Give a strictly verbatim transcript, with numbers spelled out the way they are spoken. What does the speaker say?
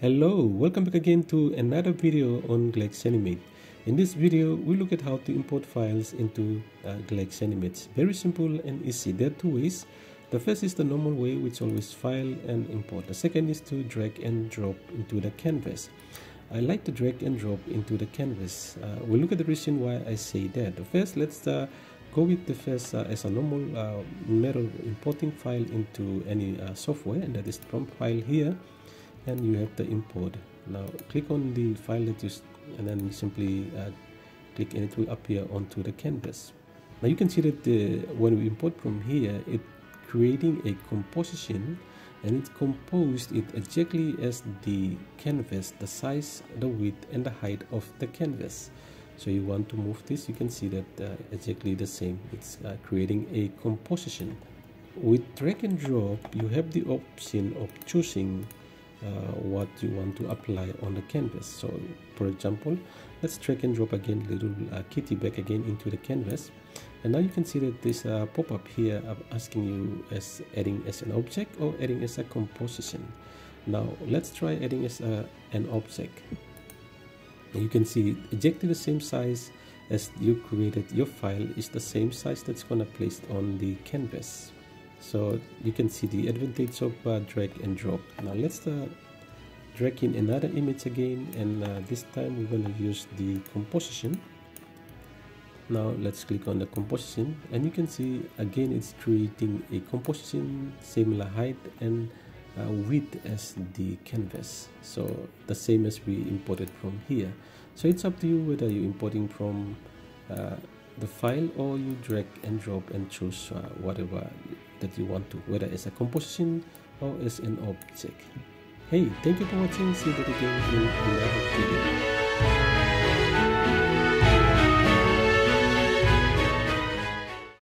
Hello, welcome back again to another video on Glaxnimate. In this video, we look at how to import files into uh, Glaxnimate. Very simple and easy. There are two ways. The first is the normal way, which always file and import. The second is to drag and drop into the canvas. I like to drag and drop into the canvas. Uh, we'll look at the reason why I say that. First, let's uh, go with the first uh, as a normal uh, method of importing file into any uh, software, and that is the prompt file here. And you have the import. Now click on the file that you and then simply uh, click and it will appear onto the canvas. Now you can see that the, when we import from here, it's creating a composition and it's composed it exactly as the canvas, the size, the width and the height of the canvas. So you want to move this, you can see that uh, exactly the same. It's uh, creating a composition. With drag and drop, you have the option of choosing Uh, what you want to apply on the canvas. So for example, let's drag and drop again little uh, kitty back again into the canvas, and now you can see that this uh, pop-up here asking you as adding as an object or adding as a composition. Now let's try adding as a, an object. You can see exactly the same size as you created your file is the same size that's gonna placed on the canvas. So you can see the advantage of uh, drag and drop. Now let's uh, drag in another image again, and uh, this time we're going to use the composition. Now let's click on the composition, and you can see again it's creating a composition similar height and uh, width as the canvas. So the same as we imported from here. So it's up to you whether you're importing from uh, the file or you drag and drop and choose uh, whatever that you want to, whether as a composition or as an object. Hey, thank you for watching. See you again in another video.